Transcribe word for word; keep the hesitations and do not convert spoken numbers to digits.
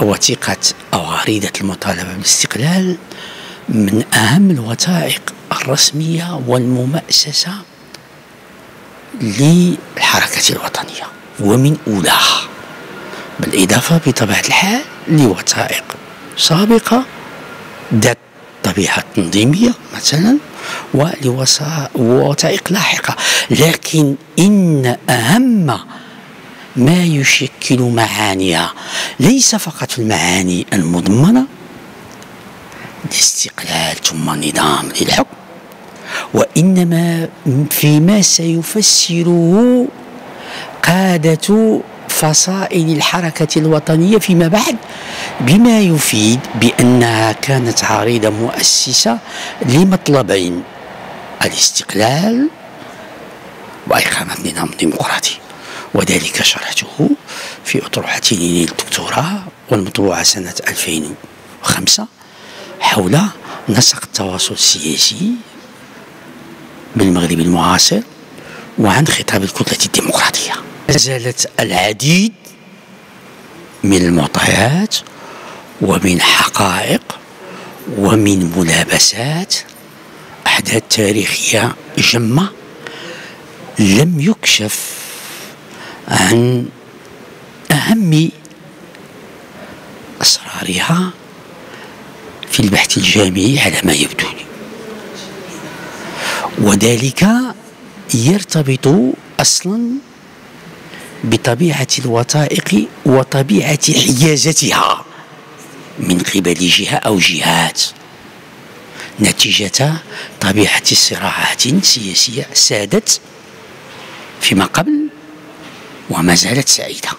وثيقة أو عريضة المطالبة بالاستقلال من أهم الوثائق الرسمية والمؤسسة للحركة الوطنية ومن أولاها، بالإضافة بطبيعة الحال لوثائق سابقة ذات طبيعة تنظيمية مثلا ولوثائق لاحقة. لكن إن أهم ما يشكل معانيها ليس فقط المعاني المضمنة لاستقلال ثم نظام للحكم، وإنما فيما سيفسره قادة فصائل الحركة الوطنية فيما بعد، بما يفيد بأنها كانت عريضة مؤسسة لمطلبين: الاستقلال وإقامة نظام ديمقراطي، وذلك شرحته في أطروحتي للدكتوراه والمطبوعة سنة ألفين وخمسة حول نسق التواصل السياسي بالمغرب المعاصر وعن خطاب الكتلة الديمقراطية. نزلت العديد من المعطيات ومن حقائق ومن ملابسات أحداث تاريخية جمة لم يكشف عن أهم أسرارها في البحث الجامعي على ما يبدو لي، وذلك يرتبط أصلا بطبيعة الوثائق وطبيعة حيازتها من قبل جهة أو جهات نتيجة طبيعة الصراعات سياسية سادت فيما قبل وما زالت سائدة.